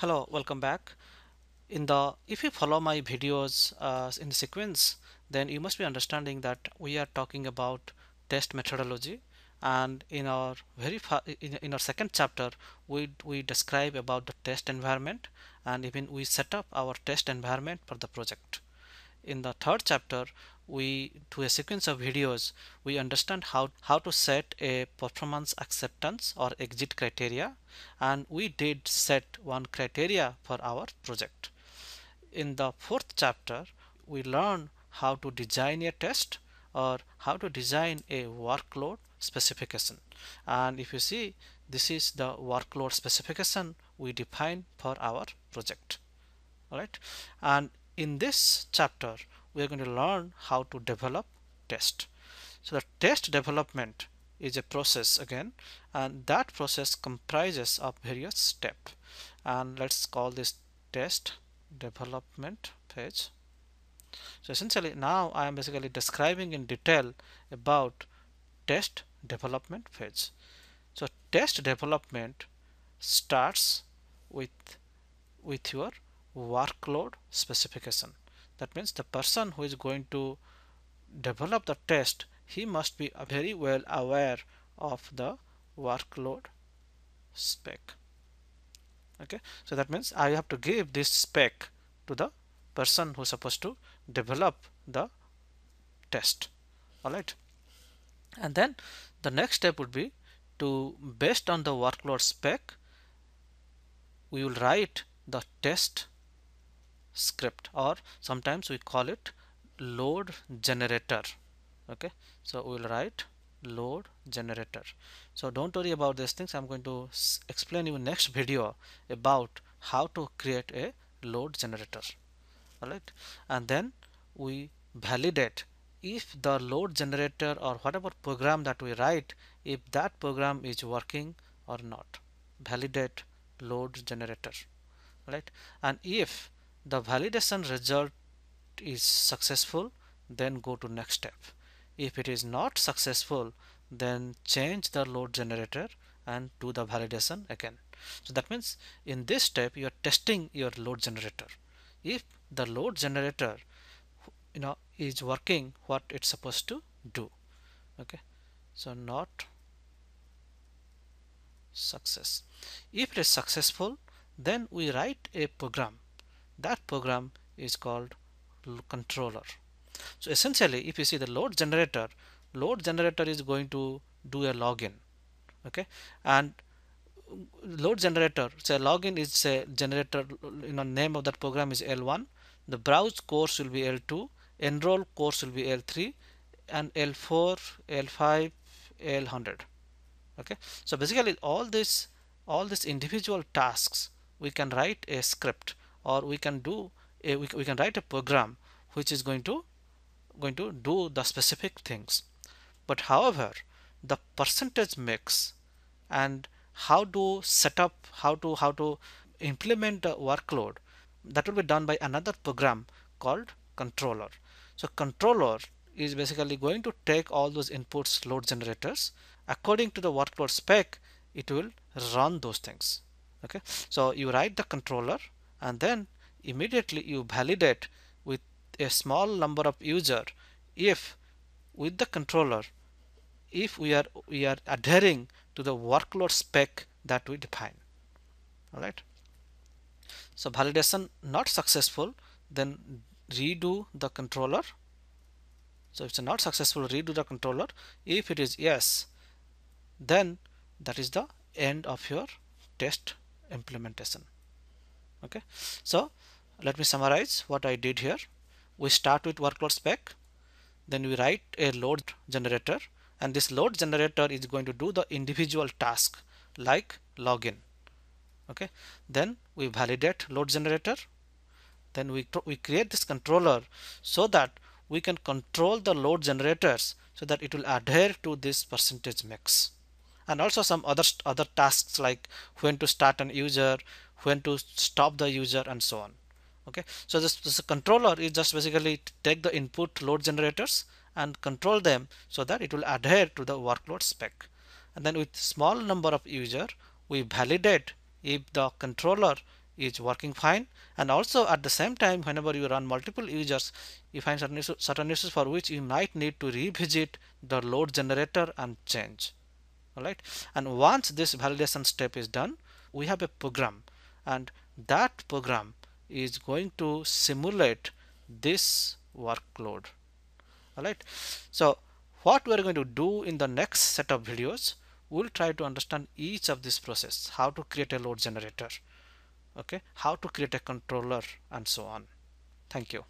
Hello, welcome back. If you follow my videos in the sequence, then you must be understanding that we are talking about test methodology, and in our in our second chapter we describe about the test environment, and even we set up our test environment for the project. In the third chapter, we do a sequence of videos. We understand how to set a performance acceptance or exit criteria, and we did set one criteria for our project. In the fourth chapter, we learn how to design a test or how to design a workload specification. And if you see, this is the workload specification we define for our project. All right, and in this chapter, we are going to learn how to develop test. So the test development is a process again, and that process comprises of various steps. And let's call this test development page. So essentially now I am basically describing in detail about test development phase. So test development starts with your workload specification. That means the person who is going to develop the test, he must be very well aware of the workload spec. Okay, so that means I have to give this spec to the person who is supposed to develop the test. All right, and then the next step would be to, based on the workload spec, we will write the test script, or sometimes we call it load generator. Okay, so we'll write load generator. So don't worry about these things. I'm going to explain you next video about how to create a load generator. All right, and then we validate if the load generator or whatever program that we write, if that program is working or not. Validate load generator. All right, and if the validation result is successful, then go to next step. If it is not successful, then change the load generator and do the validation again. So that means in this step you are testing your load generator. If the load generator is working what it's supposed to do. Okay, so not success. If it is successful, then we write a program. That program is called controller. So essentially, if you see the load generator is going to do a login. Okay, and load generator, so login is a generator, name of that program is L1, the browse course will be L2, enroll course will be L3, and L4, L5, L100. Okay, so basically all these individual tasks we can write a script, or we can write a program which is going to do the specific things. But however, the percentage mix and how to set up, how to implement the workload, that will be done by another program called controller. So controller is basically going to take all those inputs, load generators, according to the workload spec, it will run those things. Okay, so you write the controller, and then immediately you validate with a small number of users if with the controller, if we are adhering to the workload spec that we define. All right, so validation not successful, then redo the controller. So if it's not successful, redo the controller. If it is yes, then that is the end of your test implementation. Okay, so let me summarize what I did here. We start with workload spec, then we write a load generator, and this load generator is going to do the individual task like login. Okay, then we validate load generator, then we create this controller so that we can control the load generators so that it will adhere to this percentage mix, and also some other tasks like when to start an user, when to stop the user, and so on. Okay, so this controller is just basically take the input load generators and control them so that it will adhere to the workload spec. And then with small number of user, we validate if the controller is working fine. And also at the same time, whenever you run multiple users, you find certain issues for which you might need to revisit the load generator and change. Alright, and once this validation step is done, we have a program, and that program is going to simulate this workload. Alright, so what we're going to do in the next set of videos, we'll try to understand each of this process, how to create a load generator, okay, how to create a controller, and so on. Thank you.